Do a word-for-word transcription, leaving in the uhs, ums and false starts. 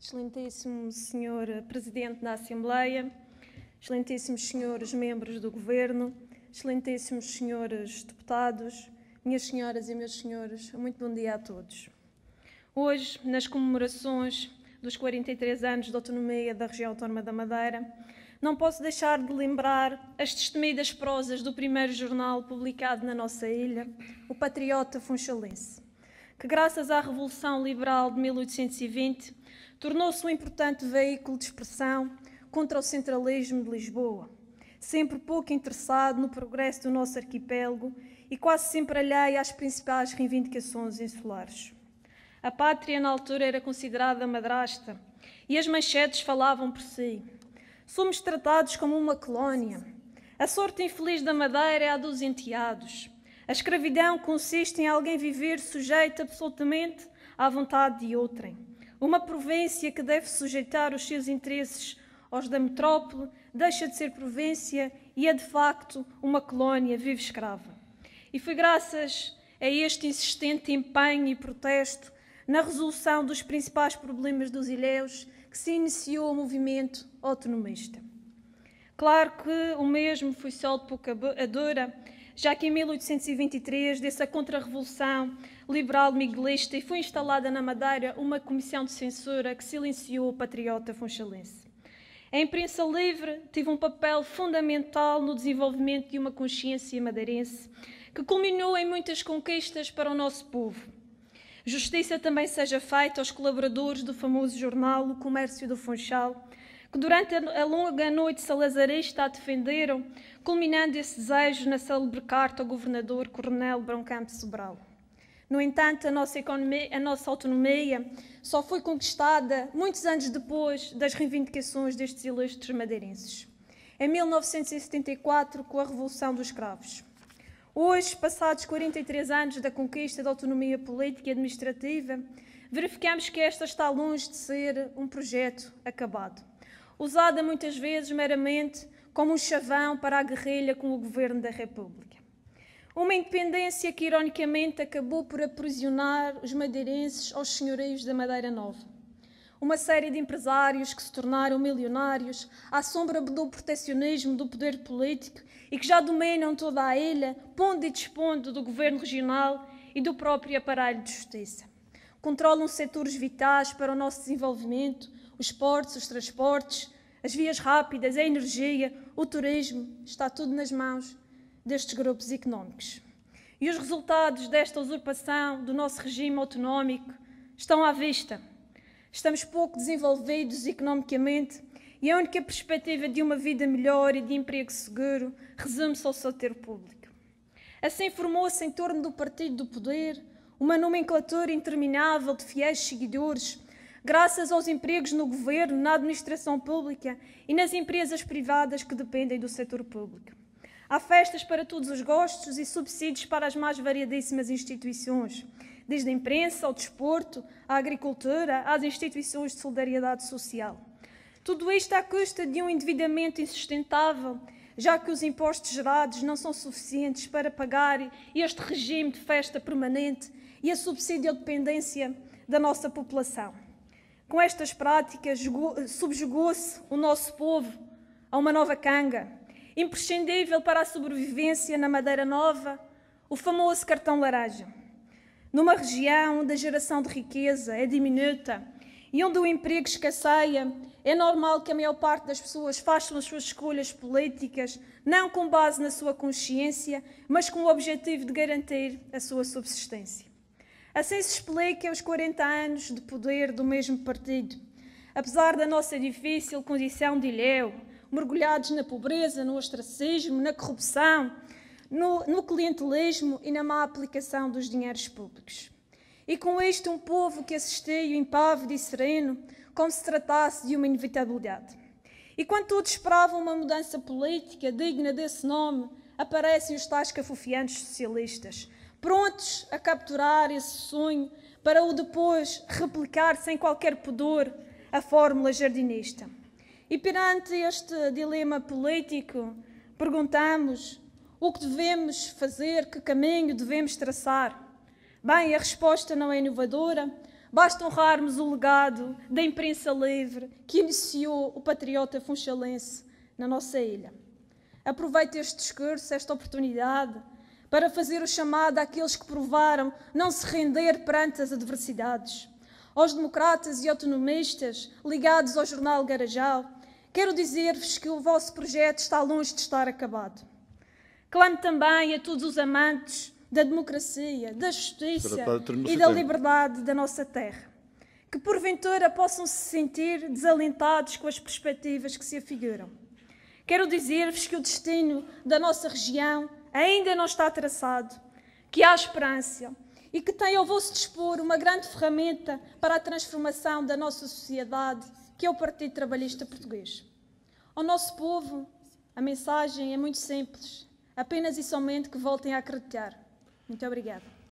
Excelentíssimo senhor Presidente da Assembleia, excelentíssimos senhores membros do Governo, excelentíssimos senhores deputados, minhas senhoras e meus senhores, muito bom dia a todos. Hoje, nas comemorações dos quarenta e três anos de autonomia da Região Autónoma da Madeira, não posso deixar de lembrar as destemidas prosas do primeiro jornal publicado na nossa ilha, O Patriota Funchalense, que graças à Revolução Liberal de mil oitocentos e vinte tornou-se um importante veículo de expressão contra o centralismo de Lisboa, sempre pouco interessado no progresso do nosso arquipélago e quase sempre alheio às principais reivindicações insulares. A pátria na altura era considerada madrasta e as manchetes falavam por si. Somos tratados como uma colónia. A sorte infeliz da Madeira é a dos enteados. A escravidão consiste em alguém viver sujeito absolutamente à vontade de outrem. Uma província que deve sujeitar os seus interesses aos da metrópole deixa de ser província e é de facto uma colónia vive escrava. E foi graças a este insistente empenho e protesto na resolução dos principais problemas dos ilhéus que se iniciou o movimento autonomista. Claro que o mesmo foi só de pouca dura, já que em mil oitocentos e vinte e três, dessa contra-revolução liberal miguelista, e foi instalada na Madeira uma comissão de censura que silenciou o Patriota Funchalense. A imprensa livre teve um papel fundamental no desenvolvimento de uma consciência madeirense que culminou em muitas conquistas para o nosso povo. Justiça também seja feita aos colaboradores do famoso jornal O Comércio do Funchal, que durante a longa noite salazarista a defenderam, culminando esse desejo na célebre carta ao governador Coronel Broncampo Sobral. No entanto, a nossa, economia, a nossa autonomia só foi conquistada muitos anos depois das reivindicações destes ilustres madeirenses, em mil novecentos e setenta e quatro, com a Revolução dos Cravos. Hoje, passados quarenta e três anos da conquista da autonomia política e administrativa, verificamos que esta está longe de ser um projeto acabado, usada muitas vezes meramente como um chavão para a guerrilha com o Governo da República. Uma independência que, ironicamente, acabou por aprisionar os madeirenses aos senhorios da Madeira Nova. Uma série de empresários que se tornaram milionários à sombra do protecionismo do poder político e que já dominam toda a ilha, pondo e dispondo do governo regional e do próprio aparelho de justiça. Controlam setores vitais para o nosso desenvolvimento, os portos, os transportes, as vias rápidas, a energia, o turismo, está tudo nas mãos destes grupos económicos. E os resultados desta usurpação do nosso regime autonómico estão à vista. Estamos pouco desenvolvidos economicamente e a única perspectiva de uma vida melhor e de emprego seguro resume-se ao setor público. Assim formou-se em torno do partido do poder uma nomenclatura interminável de fiéis seguidores, graças aos empregos no governo, na administração pública e nas empresas privadas que dependem do setor público. Há festas para todos os gostos e subsídios para as mais variadíssimas instituições, desde a imprensa ao desporto, à agricultura, às instituições de solidariedade social. Tudo isto à custa de um endividamento insustentável, já que os impostos gerados não são suficientes para pagar este regime de festa permanente e a subsídio-dependência da nossa população. Com estas práticas, subjugou-se o nosso povo a uma nova canga, imprescindível para a sobrevivência na Madeira Nova, o famoso cartão laranja. Numa região onde a geração de riqueza é diminuta e onde o emprego escasseia, é normal que a maior parte das pessoas façam as suas escolhas políticas, não com base na sua consciência, mas com o objetivo de garantir a sua subsistência. Assim se explica os quarenta anos de poder do mesmo partido. Apesar da nossa difícil condição de ilhéu, mergulhados na pobreza, no ostracismo, na corrupção, no, no clientelismo e na má aplicação dos dinheiros públicos. E com isto um povo que assistiu impávido e sereno, como se tratasse de uma inevitabilidade. E quando todos esperavam uma mudança política digna desse nome, aparecem os tais cafufianos socialistas, prontos a capturar esse sonho para o depois replicar sem qualquer pudor a fórmula jardinista. E perante este dilema político, perguntamos o que devemos fazer, que caminho devemos traçar. Bem, a resposta não é inovadora, Basta honrarmos o legado da imprensa livre que iniciou o patriota funchalense na nossa ilha. Aproveito este discurso, esta oportunidade, para fazer o chamado àqueles que provaram não se render perante as adversidades. Aos democratas e autonomistas ligados ao jornal Garajau, quero dizer-vos que o vosso projeto está longe de estar acabado. Clamo também a todos os amantes da democracia, da justiça e da liberdade da nossa terra, que porventura possam se sentir desalentados com as perspectivas que se afiguram. Quero dizer-vos que o destino da nossa região ainda não está traçado, que há esperança e que tem ao vosso dispor uma grande ferramenta para a transformação da nossa sociedade, que é o Partido Trabalhista Português. Ao nosso povo, a mensagem é muito simples, apenas e somente que voltem a acreditar. Muito obrigada.